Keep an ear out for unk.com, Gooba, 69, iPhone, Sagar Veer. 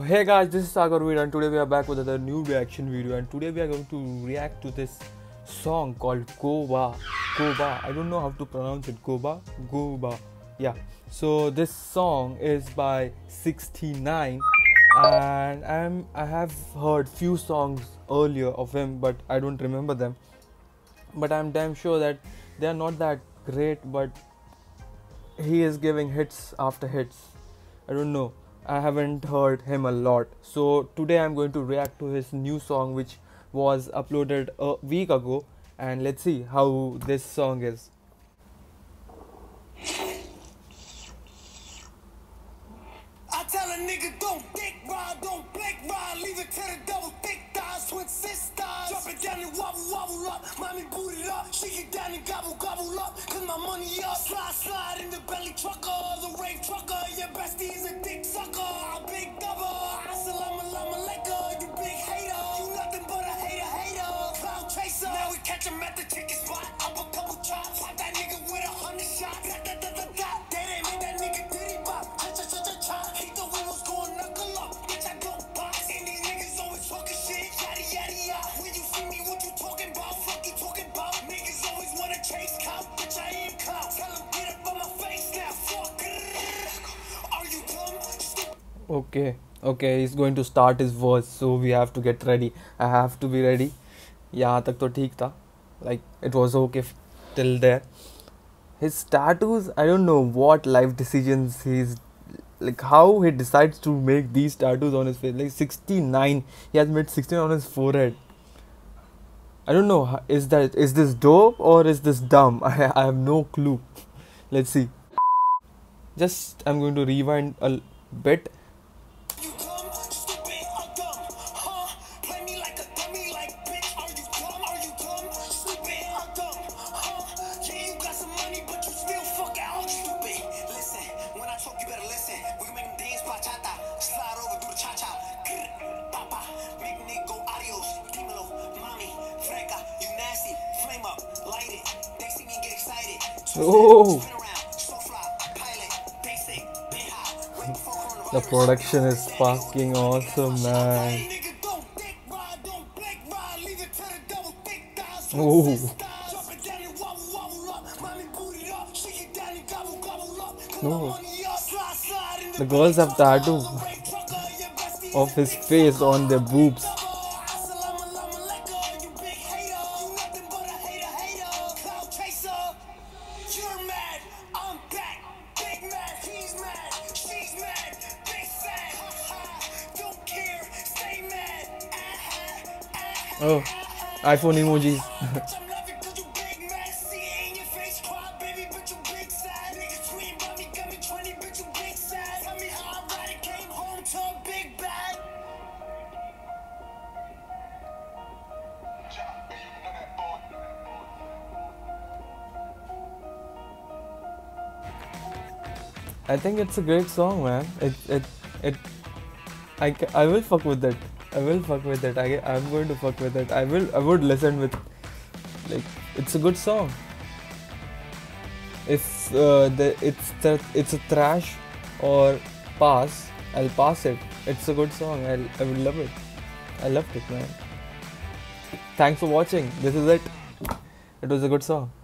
Hey guys, this is Sagar Veer and today we are back with another new reaction video, and today we are going to react to this song called Gooba. I don't know how to pronounce it. Gooba. Yeah. So this song is by 69 and I have heard few songs earlier of him, but I don't remember them. But I'm damn sure that they are not that great, but he is giving hits after hits. I don't know. I haven't heard him a lot, so today I'm going to react to his new song which was uploaded a week ago, and let's see how this song is. I tell a nigga don't dick ride, don't blink ride, leave it to the double thick thighs, switch sisters, drop it down and wobble wobble up, mommy boot it up, shake it down and gobble gobble up, cause my money up, slide slide in the belly trucker, the rave trucker, your bestie is a dick sucker, a big double, assalamu alaikum, you big hater, you nothing but a hater, hater, cloud chaser, now we catch him at the chicken spot, up a couple chops, pop that nigga with 100 shots, da da da da da, they didn't make that nigga diddy bop, cha cha cha cha cha, he thought we was going knuckle up, bitch I go box, and these niggas always talking shit, yaddy yaddy yah, when you see me what you talking about, fuck you talking about, niggas always wanna chase cow, bitch I am cow, tell him get up on my face now, fuck. Okay, he's going to start his verse, so we have to get ready. I have to be ready. Yahan tak to theek tha, like it was okay till there. His tattoos, I don't know what life decisions he's like, how he decides to make these tattoos on his face. Like 69, he has made 69 on his forehead. I don't know, is this dope or is this dumb? I have no clue. Let's see. Just I'm going to rewind a bit. Oh, the production is fucking awesome, man. Oh, no, the girls have tattoo of his face on their boobs. Oh, iPhone emojis. I think it's a great song, man. I will fuck with it. I will fuck with it. I'm going to fuck with it. I would listen with, like, it's a good song. It's a thrash or pass. I'll pass it. It's a good song. I would love it. I loved it, man. Thanks for watching. This is it. It was a good song.